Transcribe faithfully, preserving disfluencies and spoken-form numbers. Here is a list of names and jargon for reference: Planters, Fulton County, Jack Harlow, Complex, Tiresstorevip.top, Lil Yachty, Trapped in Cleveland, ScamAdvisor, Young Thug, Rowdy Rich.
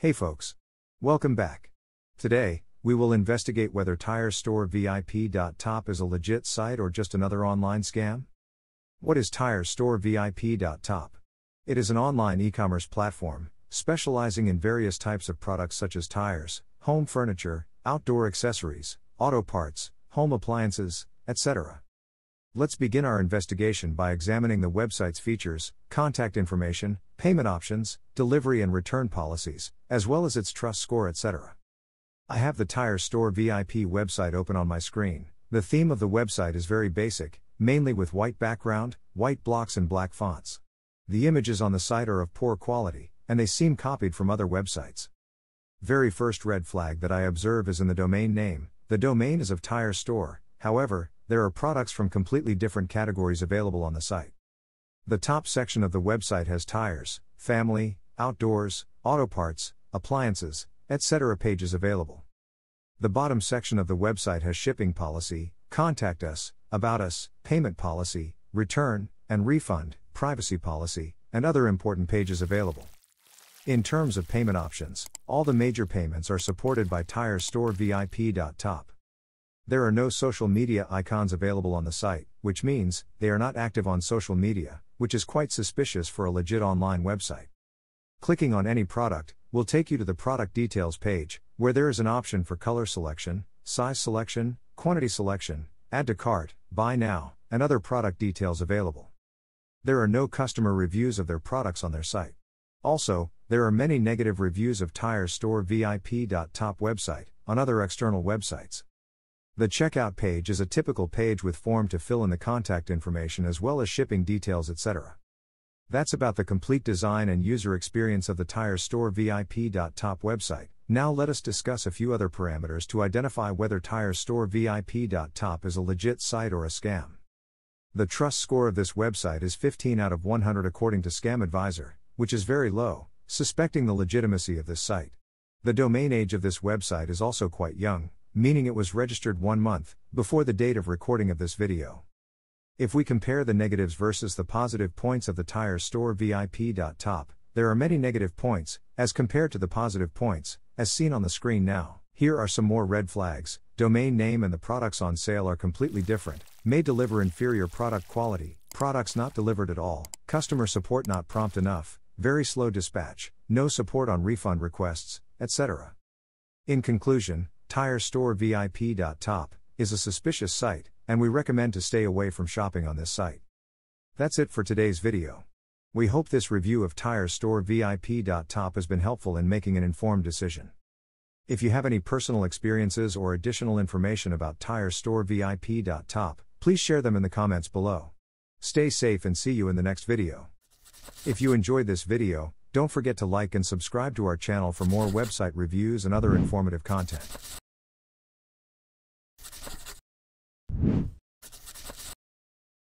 Hey folks. Welcome back. Today, we will investigate whether Tiresstorevip dot top is a legit site or just another online scam. What is Tiresstorevip dot top? It is an online e-commerce platform, specializing in various types of products such as tires, home furniture, outdoor accessories, auto parts, home appliances, et cetera. Let's begin our investigation by examining the website's features, contact information, payment options, delivery and return policies, as well as its trust score, et cetera. I have the Tiresstorevip website open on my screen. The theme of the website is very basic, mainly with white background, white blocks and black fonts. The images on the site are of poor quality, and they seem copied from other websites. Very first red flag that I observe is in the domain name. The domain is of Tiresstorevip, however, there are products from completely different categories available on the site. The top section of the website has tires, family, outdoors, auto parts, appliances, et cetera pages available. The bottom section of the website has shipping policy, contact us, about us, payment policy, return and refund, privacy policy, and other important pages available. In terms of payment options, all the major payments are supported by Tiresstorevip dot top. There are no social media icons available on the site, which means they are not active on social media, which is quite suspicious for a legit online website. Clicking on any product will take you to the product details page, where there is an option for color selection, size selection, quantity selection, add to cart, buy now, and other product details available. There are no customer reviews of their products on their site. Also, there are many negative reviews of Tiresstorevip dot top website on other external websites. The checkout page is a typical page with form to fill in the contact information as well as shipping details, et cetera. That's about the complete design and user experience of the Tiresstorevip dot top website. Now let us discuss a few other parameters to identify whether Tiresstorevip dot top is a legit site or a scam. The trust score of this website is fifteen out of one hundred according to ScamAdvisor, which is very low, suspecting the legitimacy of this site. The domain age of this website is also quite young, meaning it was registered one month before the date of recording of this video. If we compare the negatives versus the positive points of the Tiresstorevip dot top, there are many negative points as compared to the positive points, as seen on the screen now. Here are some more red flags. Domain name and the products on sale are completely different, may deliver inferior product quality, products not delivered at all, customer support not prompt enough, very slow dispatch, no support on refund requests, et cetera. In conclusion, Tiresstorevip dot top is a suspicious site, and we recommend to stay away from shopping on this site. That's it for today's video. We hope this review of Tiresstorevip dot top has been helpful in making an informed decision. If you have any personal experiences or additional information about Tiresstorevip dot top, please share them in the comments below. Stay safe and see you in the next video. If you enjoyed this video, don't forget to like and subscribe to our channel for more website reviews and other informative content.